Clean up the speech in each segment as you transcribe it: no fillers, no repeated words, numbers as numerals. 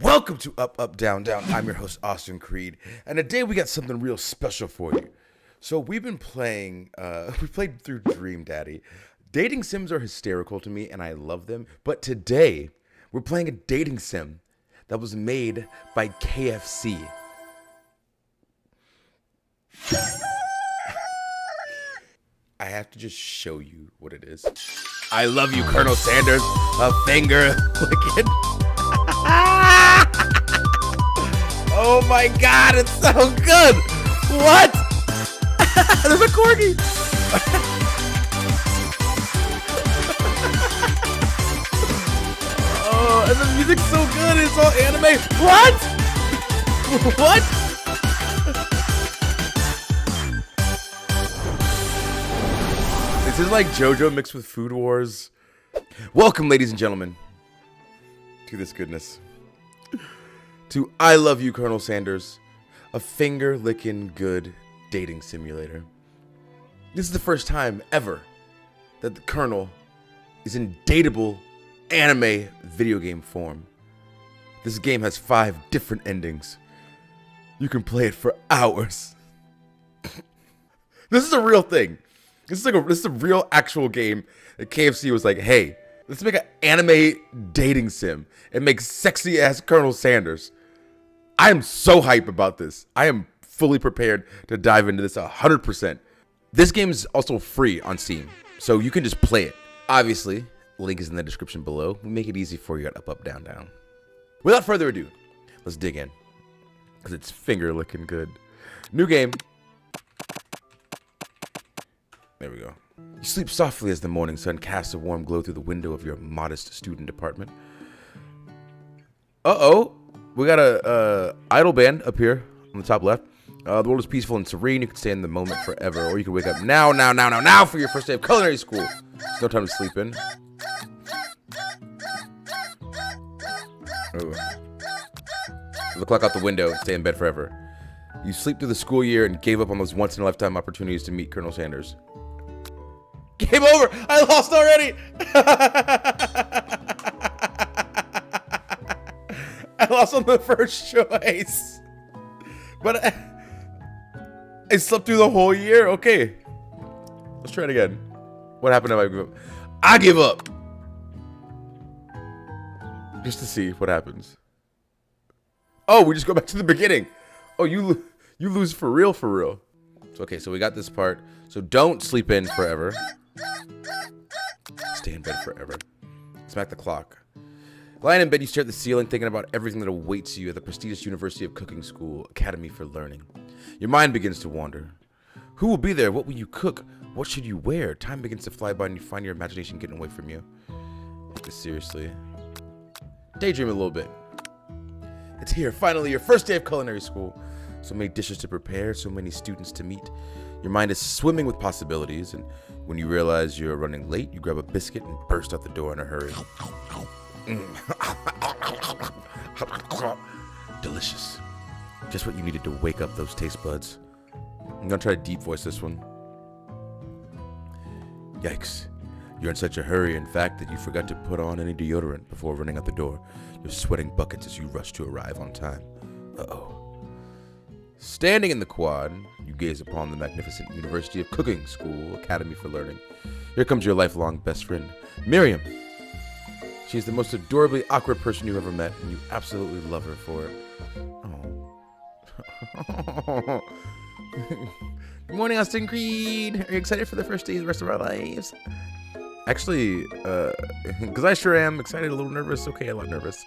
Welcome to Up, Up, Down, Down. I'm your host, Austin Creed, and today we got something real special for you. So we've been playing, we played through Dream Daddy. Dating sims are hysterical to me, and I love them, but today we're playing a dating sim that was made by KFC. I have to just show you what it is. I love you, Colonel Sanders, a finger licking. Oh my god, it's so good! What? There's a corgi! Oh, and the music's so good, it's all anime. What? What? This is like JoJo mixed with Food Wars. Welcome, ladies and gentlemen, to this goodness. To I Love You, Colonel Sanders, a finger-licking good dating simulator. This is the first time ever that the Colonel is in dateable anime video game form. This game has 5 different endings. You can play it for hours. This is a real thing. This is a real actual game that KFC was like, hey, let's make an anime dating sim and make sexy ass Colonel Sanders. I am so hype about this. I am fully prepared to dive into this 100%. This game is also free on Steam, so you can just play it. Obviously, link is in the description below. We make it easy for you at Up, Up, Down, Down. Without further ado, let's dig in, because it's finger looking good. New game. There we go. You sleep softly as the morning sun casts a warm glow through the window of your modest student apartment. Uh-oh. We got a idle band up here on the top left. The world is peaceful and serene. You can stay in the moment forever, or you can wake up now for your first day of culinary school. There's no time to sleep in. Ooh. Look out the window and stay in bed forever. You sleep through the school year and gave up on those once-in-a-lifetime opportunities to meet Colonel Sanders. Game over! I lost already! I lost on the first choice. But I slept through the whole year. Okay. Let's try it again. What happened if I give up? I give up! Just to see what happens. Oh, we just go back to the beginning. Oh, you lose for real, for real. Okay, so we got this part. So don't sleep in forever. Stay in bed forever. Smack the clock. Lying in bed, you stare at the ceiling, thinking about everything that awaits you at the prestigious University of Cooking School Academy for Learning. Your mind begins to wander. Who will be there? What will you cook? What should you wear? Time begins to fly by and you find your imagination getting away from you. Seriously. Daydream a little bit. It's here, finally, your first day of culinary school. So many dishes to prepare, so many students to meet. Your mind is swimming with possibilities, and when you realize you're running late, you grab a biscuit and burst out the door in a hurry. Delicious. Just what you needed to wake up those taste buds. I'm gonna try to deep voice this one. Yikes. You're in such a hurry, in fact, that you forgot to put on any deodorant before running out the door. You're sweating buckets as you rush to arrive on time. Uh-oh. Standing in the quad, you gaze upon the magnificent University of Cooking School Academy for Learning. Here comes your lifelong best friend, Miriam. She's the most adorably awkward person you've ever met, and you absolutely love her for it. Oh. Good morning, Austin Creed. Are you excited for the first day of the rest of our lives? Actually, because I sure am excited, a little nervous. Okay, a lot nervous.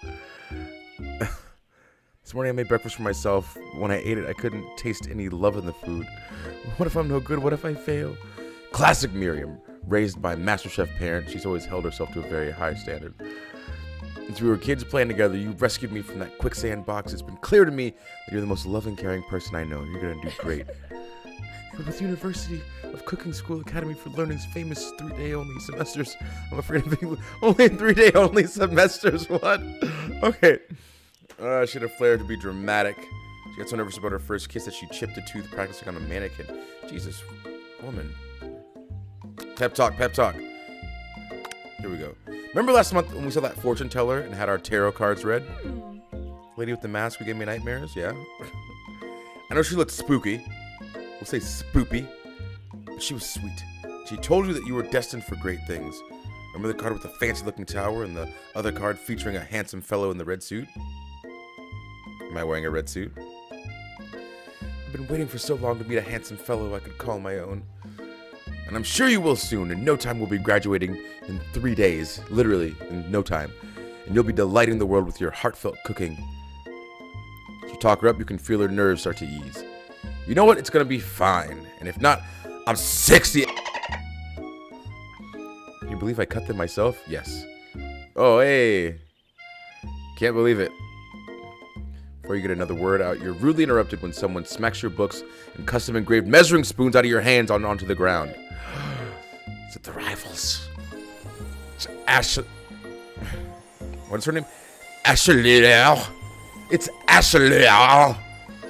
This morning I made breakfast for myself. When I ate it, I couldn't taste any love in the food. What if I'm no good? What if I fail? Classic Miriam, raised by MasterChef parent. She's always held herself to a very high standard. Since we were kids playing together, you rescued me from that quicksand box. It's been clear to me that you're the most loving, caring person I know. You're gonna do great. But with University of Cooking School Academy for Learning's famous 3-day-only semesters, I'm afraid of being only 3-day-only semesters. What? Okay. She had a flair to be dramatic. She got so nervous about her first kiss that she chipped a tooth practicing on a mannequin. Jesus, woman. Pep talk, pep talk. Here we go. Remember last month when we saw that fortune teller and had our tarot cards read? Lady with the mask who gave me nightmares, yeah. I know she looked spooky. We'll say spoopy. But she was sweet. She told you that you were destined for great things. Remember the card with the fancy-looking tower and the other card featuring a handsome fellow in the red suit? Am I wearing a red suit? I've been waiting for so long to meet a handsome fellow I could call my own. And I'm sure you will soon. In no time, we'll be graduating in 3 days. Literally, in no time. And you'll be delighting the world with your heartfelt cooking. As you talk her up, you can feel her nerves start to ease. You know what? It's gonna be fine. And if not, I'm 60. You believe I cut them myself? Yes. Oh, hey. Can't believe it. Before you get another word out, you're rudely interrupted when someone smacks your books and custom engraved measuring spoons out of your hands onto the ground. Is it the rivals? It's Ashley. What's her name? Ashley L. It's Ashley L.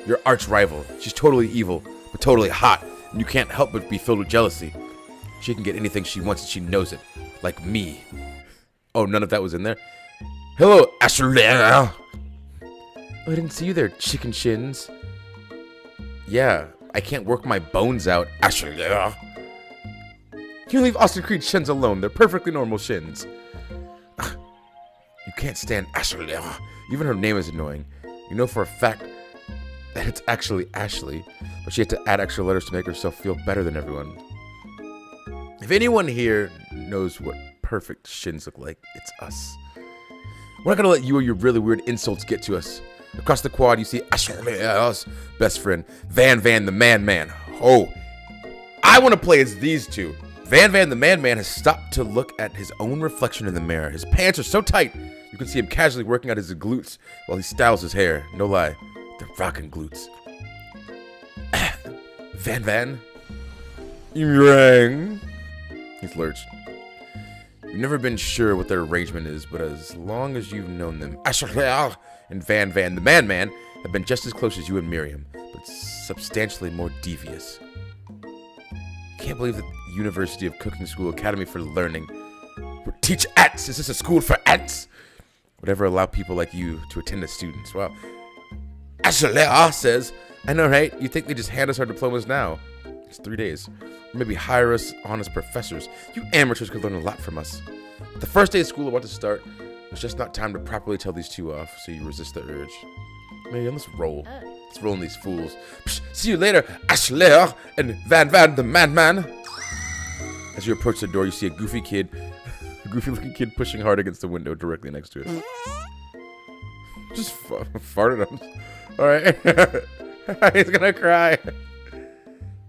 Your arch rival. She's totally evil, but totally hot, and you can't help but be filled with jealousy. She can get anything she wants and she knows it. Like me. Oh, none of that was in there? Hello, Ashley L. Oh, I didn't see you there, chicken shins. Yeah, I can't work my bones out, Ashley L. You leave Austin Creed shins alone. They're perfectly normal shins. You can't stand Ashley L. Even her name is annoying. You know for a fact that it's actually Ashley, but she had to add extra letters to make herself feel better than everyone. If anyone here knows what perfect shins look like, it's us. We're not gonna let you or your really weird insults get to us. Across the quad, you see Ashlea's best friend, Van the Man-Man. Oh, I want to play as these two. Van the Man-Man has stopped to look at his own reflection in the mirror. His pants are so tight, you can see him casually working out his glutes while he styles his hair. No lie, they're rocking glutes. Van? Yang. He's lurched. You've never been sure what their arrangement is, but as long as you've known them, Achelea and Van the Man-Man have been just as close as you and Miriam, but substantially more devious. I can't believe that the University of Cooking School Academy for Learning would teach ants! Is this a school for ants? Would ever allow people like you to attend as students. Wow. Achelea says, I know, right? You think they just hand us our diplomas now. It's 3 days. Or maybe hire us on as professors. You amateurs could learn a lot from us. The first day of school about to start, there's just not time to properly tell these two off, so you resist the urge. Miriam, let's roll. Let's roll on these fools. Psh, see you later, Ashley and Van the Man-Man. As you approach the door, you see a goofy kid, a goofy-looking kid pushing hard against the window directly next to it. Just farted him. All right. He's gonna cry.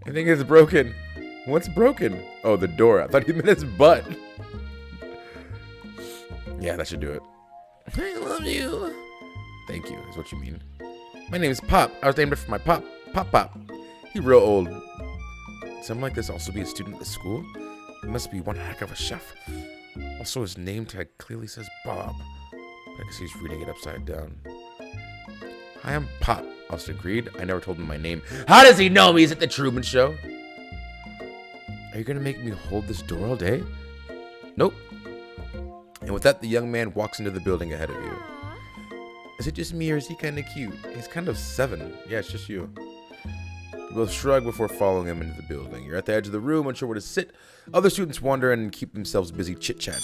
I think it's broken. What's broken? Oh, the door. I thought he meant his butt. Yeah, that should do it. I love you. Thank you, is what you mean. My name is Pop. I was named after my pop. Pop Pop. He's real old. Would someone like this also be a student at the school? He must be one heck of a chef. Also, his name tag clearly says Bob. I guess he's reading it upside down. Hi, I'm Pop. Austin Creed. I never told him my name. How does he know me? Is it the Truman Show? Are you gonna make me hold this door all day? Nope. And with that, the young man walks into the building ahead of you. Is it just me or is he kinda cute? He's kind of 7. Yeah, it's just you. You both shrug before following him into the building. You're at the edge of the room, unsure where to sit. Other students wander and keep themselves busy chit-chatting.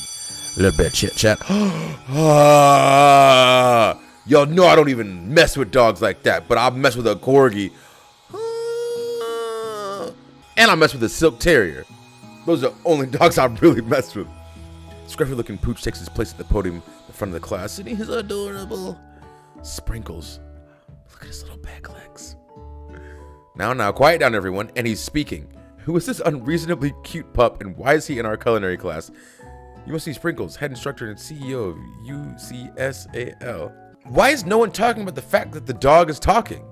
A little bit of chit-chat. Ah! Y'all know I don't even mess with dogs like that, but I'll mess with a corgi. And I'll mess with a silk terrier. Those are the only dogs I really mess with. Scruffy-looking pooch takes his place at the podium in front of the class, and he's adorable. Sprinkles. Look at his little back legs. Now, quiet down, everyone. And he's speaking. Who is this unreasonably cute pup, and why is he in our culinary class? You must see Sprinkles, head instructor and CEO of UCSAL. Why is no one talking about the fact that the dog is talking?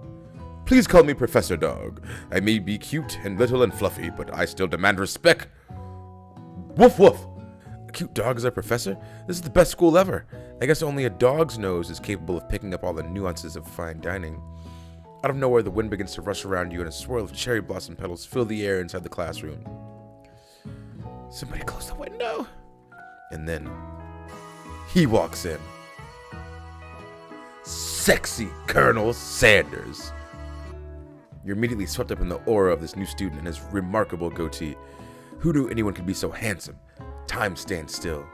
Please call me Professor Dog. I may be cute and little and fluffy, but I still demand respect. Woof woof. A cute dog is our professor? This is the best school ever. I guess only a dog's nose is capable of picking up all the nuances of fine dining. Out of nowhere, the wind begins to rush around you and a swirl of cherry blossom petals fill the air inside the classroom. Somebody close the window. And then he walks in. sexy Colonel Sanders. You're immediately swept up in the aura of this new student and his remarkable goatee. Who knew anyone could be so handsome? Time stands still.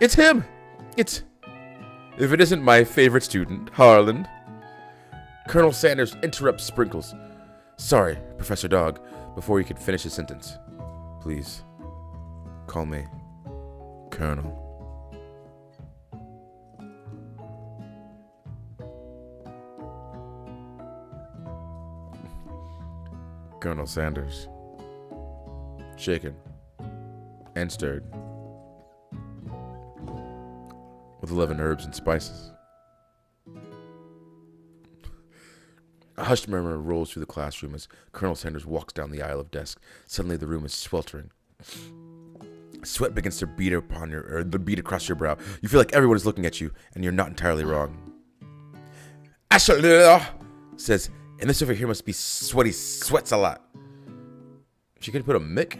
It's him! It's... If it isn't my favorite student, Harland. Colonel Sanders interrupts Sprinkles. Sorry, Professor Dog, before you could finish his sentence. Please, call me Colonel. Colonel Sanders, shaken and stirred with 11 herbs and spices. A hushed murmur rolls through the classroom as Colonel Sanders walks down the aisle of desks. Suddenly the room is sweltering. Sweat begins to beat across your brow. You feel like everyone is looking at you, and you're not entirely wrong. Ashelea says, and this over here must be sweaty sweats a lot. She could put a mick?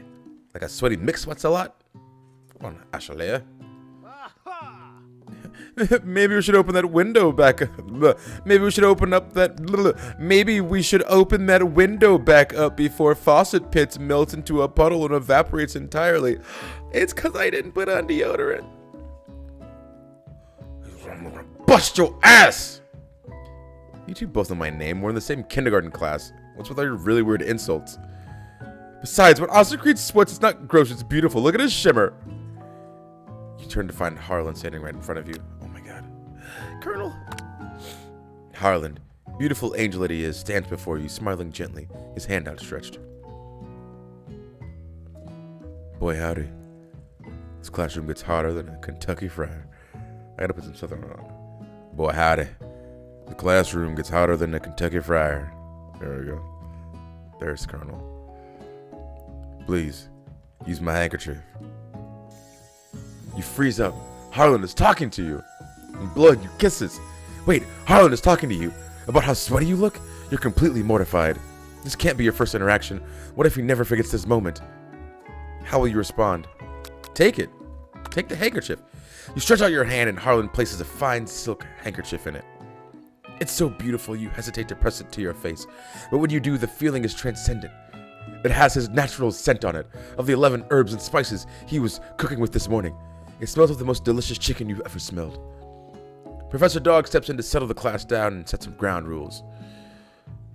Like a sweaty mick sweats a lot? Come on, Achelea. Maybe we should open that window back up. Maybe we should open that window back up before faucet pits melt into a puddle and evaporates entirely. It's because I didn't put on deodorant. I'm gonna bust your ass! You two both know my name. We're in the same kindergarten class. What's with all your really weird insults? Besides, when Austin Creed sweats, it's not gross, it's beautiful. Look at his shimmer. You turn to find Harland standing right in front of you. Oh my god. Colonel! Harland, beautiful angel that he is, stands before you, smiling gently, his hand outstretched. Boy howdy. This classroom gets hotter than a Kentucky fryer. I gotta put some southern on. Boy howdy. The classroom gets hotter than a Kentucky fryer. There we go. There's Colonel. Please, use my handkerchief. You freeze up. Harland is talking to you. In blood, you kisses. Wait, Harland is talking to you about how sweaty you look? You're completely mortified. This can't be your first interaction. What if he never forgets this moment? How will you respond? Take it. Take the handkerchief. You stretch out your hand and Harland places a fine silk handkerchief in it. It's so beautiful you hesitate to press it to your face. But when you do, the feeling is transcendent. It has his natural scent on it, of the 11 herbs and spices he was cooking with this morning. It smells of the most delicious chicken you've ever smelled. Professor Dog steps in to settle the class down and set some ground rules.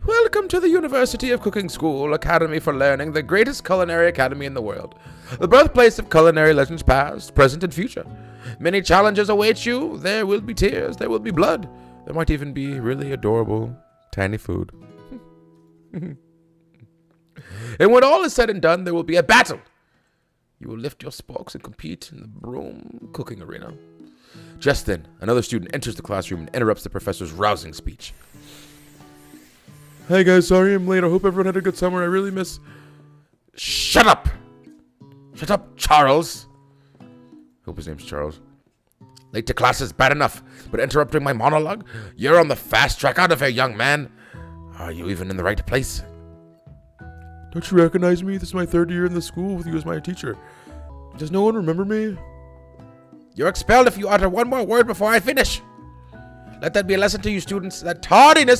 Welcome to the University of Cooking School Academy for Learning, the greatest culinary academy in the world. The birthplace of culinary legends past, present, and future. Many challenges await you. There will be tears. There will be blood. There might even be really adorable, tiny food. And when all is said and done, there will be a battle. You will lift your sporks and compete in the broom cooking arena. Just then, another student enters the classroom and interrupts the professor's rousing speech. Hey guys, sorry I'm late. I hope everyone had a good summer. I really miss... Shut up! Shut up, Charles! I hope his name's Charles. Late to class is bad enough, but interrupting my monologue? You're on the fast track. Out of here, young man. Are you even in the right place? Don't you recognize me? This is my third year in the school with you as my teacher. Does no one remember me? You're expelled if you utter one more word before I finish. Let that be a lesson to you students that tardiness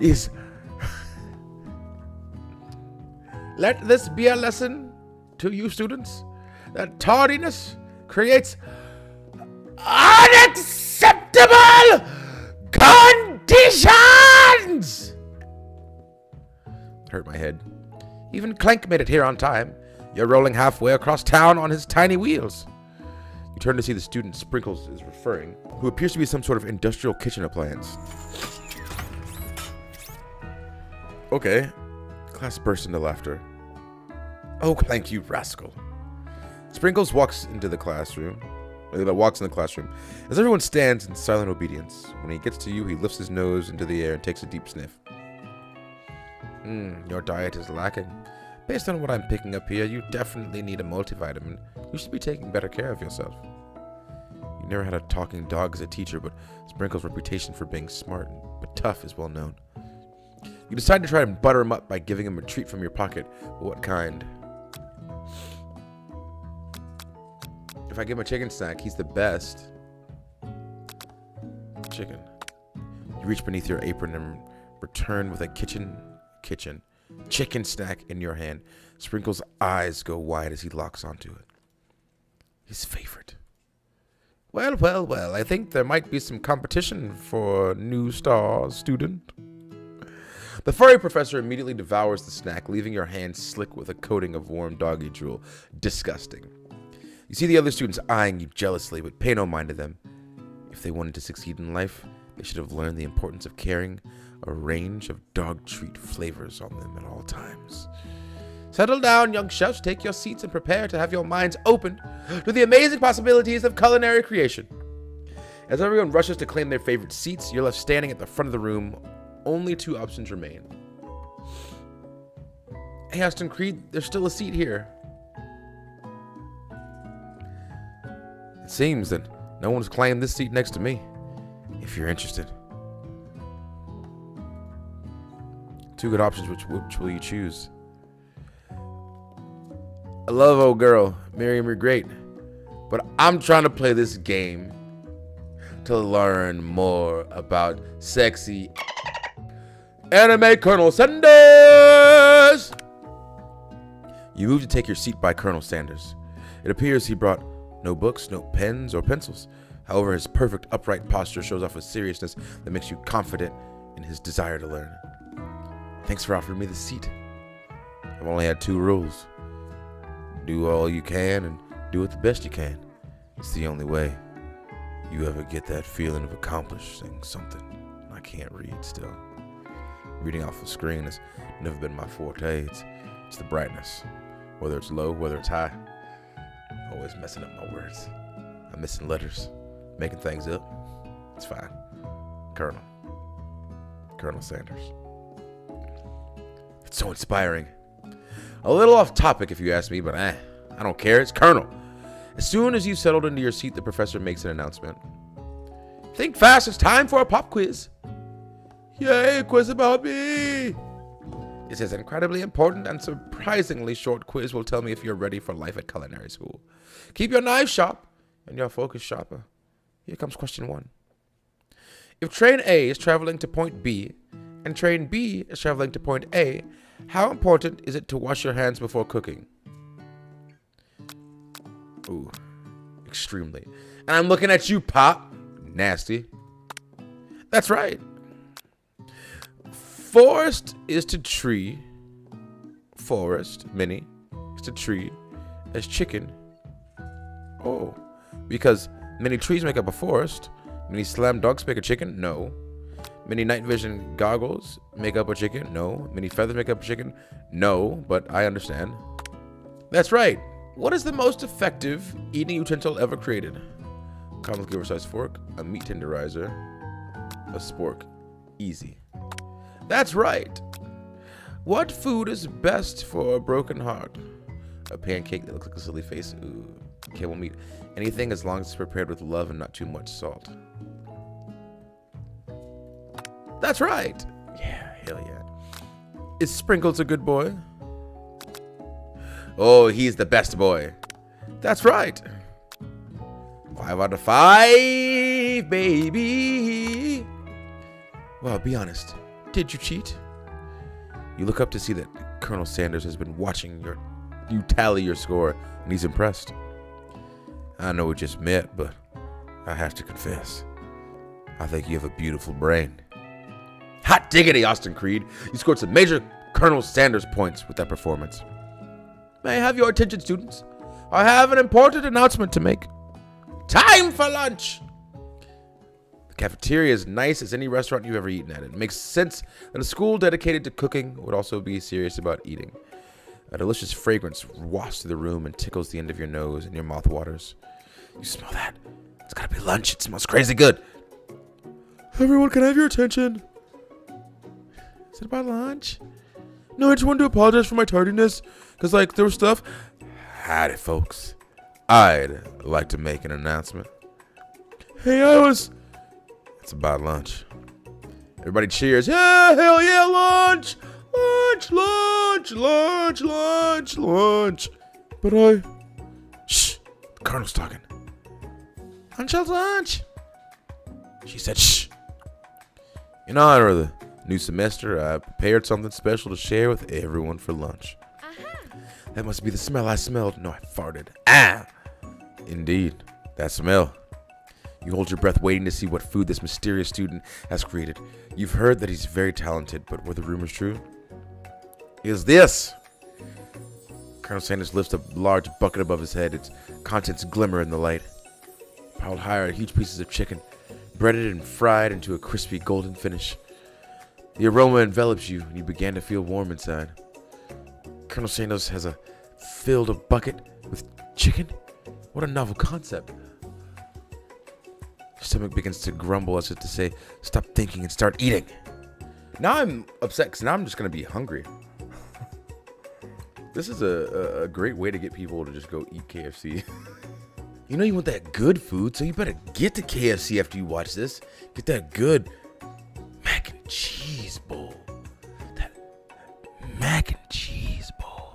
is... Let this be a lesson to you students that tardiness creates unacceptable conditions! Hurt my head. Even Clank made it here on time. You're rolling halfway across town on his tiny wheels. You turn to see the student Sprinkles is referring, who appears to be some sort of industrial kitchen appliance. Okay. Class bursts into laughter. Oh, Clank, you rascal. Sprinkles walks in the classroom, as everyone stands in silent obedience. When he gets to you, he lifts his nose into the air and takes a deep sniff. Your diet is lacking. Based on what I'm picking up here, you definitely need a multivitamin. You should be taking better care of yourself. You never had a talking dog as a teacher, but Sprinkles' reputation for being smart but tough is well known. You decide to try and butter him up by giving him a treat from your pocket, but what kind? If I give him a chicken snack, he's the best. chicken. You reach beneath your apron and return with a chicken snack in your hand. Sprinkles' eyes go wide as he locks onto it. His favorite. Well, well, well, I think there might be some competition for new star student. The furry professor immediately devours the snack, leaving your hand slick with a coating of warm doggy drool. Disgusting. You see the other students eyeing you jealously, but pay no mind to them. If they wanted to succeed in life, they should have learned the importance of carrying a range of dog treat flavors on them at all times. Settle down, young chefs. Take your seats and prepare to have your minds opened to the amazing possibilities of culinary creation. As everyone rushes to claim their favorite seats, you're left standing at the front of the room. Only two options remain. Hey, Austin Creed, there's still a seat here. It seems that no one's claimed this seat next to me. If you're interested. Two good options, which will you choose? I love old girl, Miriam, you're great. But I'm trying to play this game to learn more about sexy anime Colonel Sanders. You move to take your seat by Colonel Sanders. It appears he brought no books, no pens or pencils. However, his perfect upright posture shows off a seriousness that makes you confident in his desire to learn. Thanks for offering me the seat. I've only had two rules. Do all you can and do it the best you can. It's the only way you ever get that feeling of accomplishing something. I can't read still. Reading off the screen has never been my forte. It's the brightness. Whether it's low, whether it's high. Always messing up my words. I'm missing letters. Making things up. It's fine. Colonel Sanders. It's so inspiring. A little off topic if you ask me, but I don't care. It's Colonel. As soon as you settled into your seat, the professor makes an announcement. Think fast. It's time for a pop quiz. Yay, a quiz about me. This is an incredibly important and surprisingly short quiz. Will tell me if you're ready for life at culinary school. Keep your knife sharp and your focus sharper. Here comes question one. If train A is traveling to point B and train B is traveling to point A, how important is it to wash your hands before cooking? Ooh, extremely. And I'm looking at you, Pop. Nasty. That's right. Forest is to tree. Forest, many, is to tree as chicken. Oh, because many trees make up a forest. Many slam dunks make a chicken? No. Many night vision goggles make up a chicken? No. Many feathers make up a chicken? No, but I understand. That's right. What is the most effective eating utensil ever created? Comically oversized fork, a meat tenderizer, a spork. Easy. That's right. What food is best for a broken heart? A pancake that looks like a silly face. Ooh. Camel meat. Anything as long as it's prepared with love and not too much salt. That's right. Yeah, hell yeah. Is Sprinkles a good boy? Oh, he's the best boy. That's right. 5 out of 5, baby. Well, be honest. Did you cheat? You look up to see that Colonel Sanders has been watching you tally your score, and he's impressed. I know we just met, but I have to confess, I think you have a beautiful brain. Hot diggity, Austin Creed. You scored some major Colonel Sanders points with that performance. May I have your attention, students? I have an important announcement to make. Time for lunch! The cafeteria is nice as any restaurant you've ever eaten at. It makes sense that a school dedicated to cooking would also be serious about eating. A delicious fragrance wafts through the room and tickles the end of your nose and your mouth waters. You smell that? It's gotta be lunch. It smells crazy good. Everyone, can I have your attention? Is it about lunch? No, I just wanted to apologize for my tardiness, because, there was stuff. Howdy, folks. I'd like to make an announcement. Hey, It's about lunch. Everybody cheers. Yeah, hell yeah, lunch! Lunch, lunch, lunch, lunch, lunch. But Shh, the Colonel's talking. Lunch, lunch. She said, shh. In honor of the new semester, I prepared something special to share with everyone for lunch. That must be the smell I smelled. No, I farted. Ah! Indeed, that smell. You hold your breath waiting to see what food this mysterious student has created. You've heard that he's very talented, but were the rumors true? Is this? Colonel Sanders lifts a large bucket above his head. Its contents glimmer in the light. Piled higher are huge pieces of chicken, breaded and fried into a crispy golden finish. The aroma envelops you, and you begin to feel warm inside. Colonel Sanders has filled a bucket with chicken? What a novel concept. Your stomach begins to grumble as if to say, stop thinking and start eating. Now I'm upset because now I'm just going to be hungry. This is a great way to get people to just go eat KFC. You know you want that good food, so you better get to KFC after you watch this. Get that good mac and cheese bowl. That mac and cheese bowl.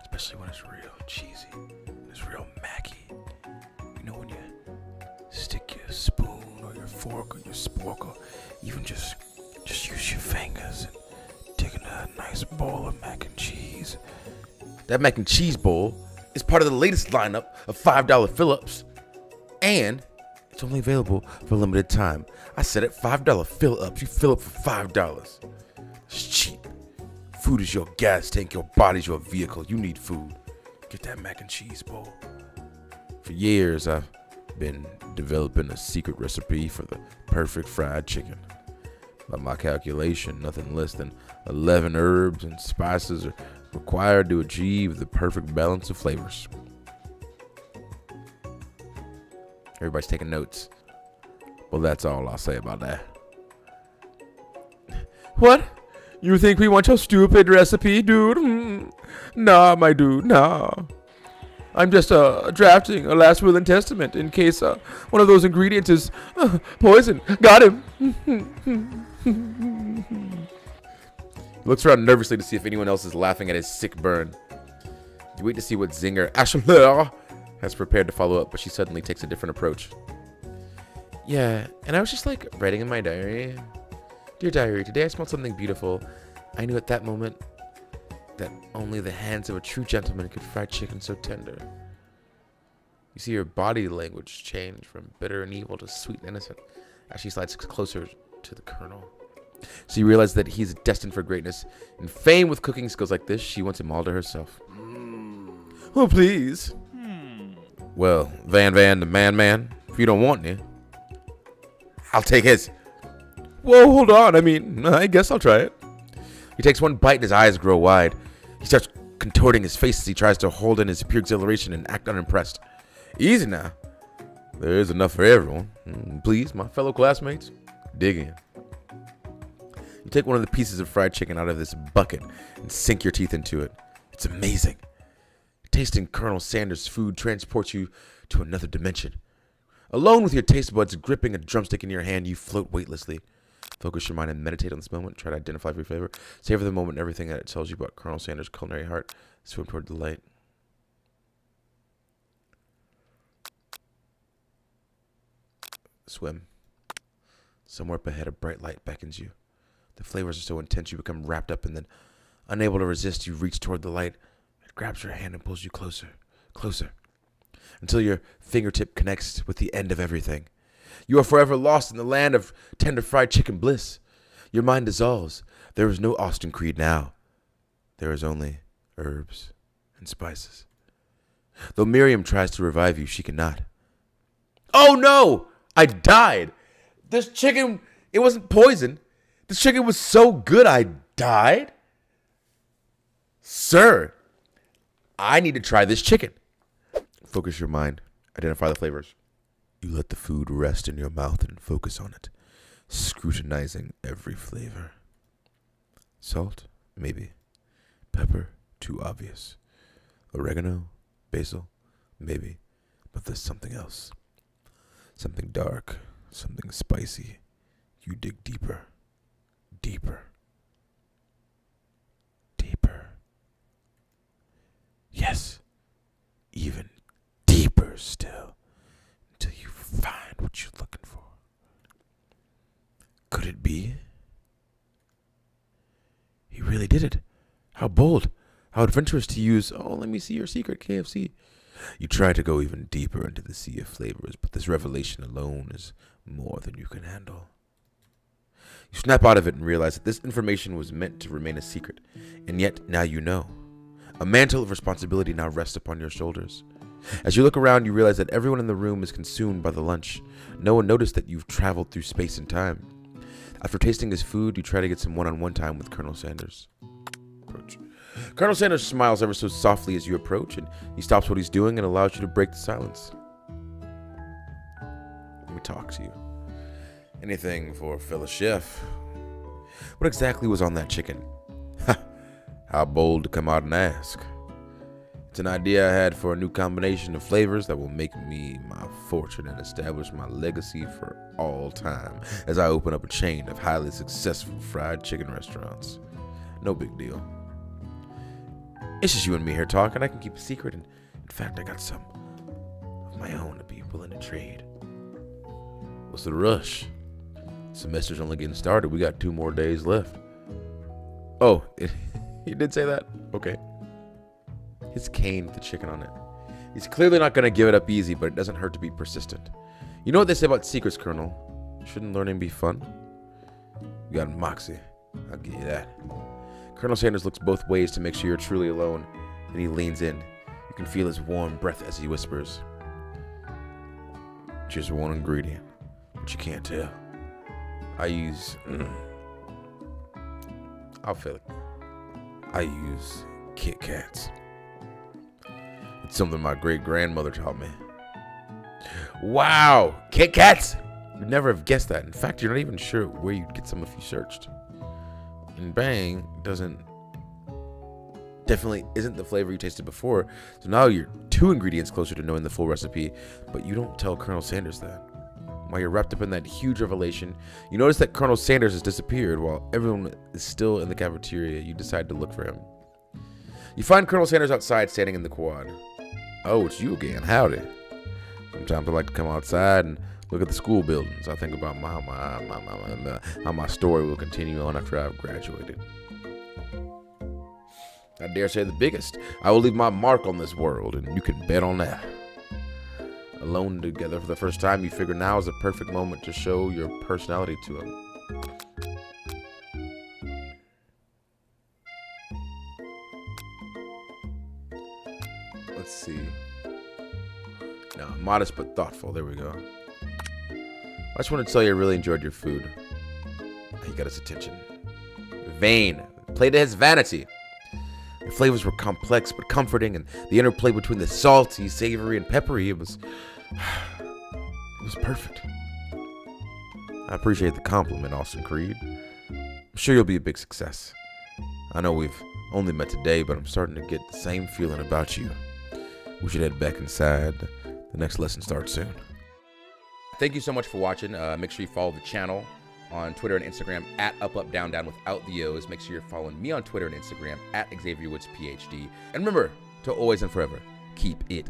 Especially when it's real cheesy, it's real macky. You know when you stick your spoon or your fork or your spork, or even just use your fingers and dig into a nice bowl of mac and cheese. That mac and cheese bowl is part of the latest lineup of $5 fill-ups, and it's only available for a limited time. I said it, $5 fill-ups. You fill up for $5. It's cheap. Food is your gas tank, your body's your vehicle. You need food. Get that mac and cheese bowl. For years, I've been developing a secret recipe for the perfect fried chicken. By my calculation, nothing less than 11 herbs and spices are required to achieve the perfect balance of flavors. Everybody's taking notes. Well, that's all I'll say about that. What? You think we want your stupid recipe, dude? Nah, my dude, nah. I'm just drafting a last will and testament in case one of those ingredients is poison. Got him. He looks around nervously to see if anyone else is laughing at his sick burn. You wait to see what zinger Achelea has prepared to follow up, but she suddenly takes a different approach. Yeah, and I was just like writing in my diary. Dear diary, today I smelled something beautiful. I knew at that moment that only the hands of a true gentleman could fry chicken so tender. You see her body language change from bitter and evil to sweet and innocent as she slides closer to the colonel. So you realize that he's destined for greatness and fame with cooking skills like this. She wants him all to herself. Oh, please. Well, Van Van the Man-Man, if you don't want me, I'll take his. Whoa, hold on. I mean, I guess I'll try it. He takes one bite and his eyes grow wide. He starts contorting his face as he tries to hold in his pure exhilaration and act unimpressed. Easy now. There is enough for everyone. Please, my fellow classmates, dig in. You take one of the pieces of fried chicken out of this bucket and sink your teeth into it. It's amazing. Tasting Colonel Sanders' food transports you to another dimension. Alone with your taste buds gripping a drumstick in your hand, you float weightlessly. Focus your mind and meditate on this moment. Try to identify for your favor. Savor the moment and everything that it tells you about Colonel Sanders' culinary heart. Swim toward the light. Swim. Somewhere up ahead, a bright light beckons you. The flavors are so intense you become wrapped up, and then, unable to resist, you reach toward the light. It grabs your hand and pulls you closer, closer, until your fingertip connects with the end of everything. You are forever lost in the land of tender fried chicken bliss. Your mind dissolves. There is no Austin Creed now. There is only herbs and spices. Though Miriam tries to revive you, she cannot. Oh no! I died! This chicken, it wasn't poison. This chicken was so good I died? Sir, I need to try this chicken. Focus your mind. Identify the flavors. You let the food rest in your mouth and focus on it, scrutinizing every flavor. Salt, maybe. Pepper, too obvious. Oregano, basil, maybe. But there's something else. Something dark, something spicy. You dig deeper, deeper, deeper. Yes, even deeper still. Find what did it. How bold. How adventurous to use, oh, let me see your secret, KFC. You try to go even deeper into the sea of flavors, but this revelation alone is more than you can handle. You snap out of it and realize that this information was meant to remain a secret, and yet now you know. A mantle of responsibility now rests upon your shoulders. As you look around, you realize that everyone in the room is consumed by the lunch. No one noticed that you've traveled through space and time. After tasting his food, you try to get some one-on-one time with Colonel Sanders. Approach. Colonel Sanders smiles ever so softly as you approach, and he stops what he's doing and allows you to break the silence. Let me talk to you. Anything for a fellow chef. What exactly was on that chicken? Ha! How bold to come out and ask. It's an idea I had for a new combination of flavors that will make me my fortune and establish my legacy for all time as I open up a chain of highly successful fried chicken restaurants. No big deal. It's just you and me here talking. I can keep a secret, and in fact, I got some of my own to be willing to trade. What's the rush? Semester's only getting started. We got 2 more days left. Oh, he did say that? Okay. His cane with the chicken on it. He's clearly not going to give it up easy, but it doesn't hurt to be persistent. You know what they say about secrets, Colonel? Shouldn't learning be fun? You got moxie. I'll give you that. Colonel Sanders looks both ways to make sure you're truly alone, and he leans in. You can feel his warm breath as he whispers. Just one ingredient, but you can't tell. I use... I'll feel it. I use Kit Kats. It's something my great-grandmother taught me. Wow! Kit Kats! You'd never have guessed that. In fact, you're not even sure where you'd get some if you searched. And bang doesn't... definitely isn't the flavor you tasted before, so now you're 2 ingredients closer to knowing the full recipe, but you don't tell Colonel Sanders that. While you're wrapped up in that huge revelation, you notice that Colonel Sanders has disappeared. While everyone is still in the cafeteria, you decide to look for him. You find Colonel Sanders outside standing in the quad. Oh, it's you again. Howdy. Sometimes I like to come outside and look at the school buildings. I think about how my story will continue on after I've graduated. I dare say the biggest. I will leave my mark on this world, and you can bet on that. Alone together for the first time, you figure now is the perfect moment to show your personality to him. Let's see. No, modest but thoughtful. There we go. I just want to tell you I really enjoyed your food. He got his attention. Vain. Play to his vanity. The flavors were complex but comforting, and the interplay between the salty, savory, and peppery, it was perfect. I appreciate the compliment, Austin Creed. I'm sure you'll be a big success. I know we've only met today, but I'm starting to get the same feeling about you. We should head back inside. The next lesson starts soon. Thank you so much for watching. Make sure you follow the channel on Twitter and Instagram at UpUpDownDown without the O's. Make sure you're following me on Twitter and Instagram at Xavier Woods PhD. And remember to always and forever keep it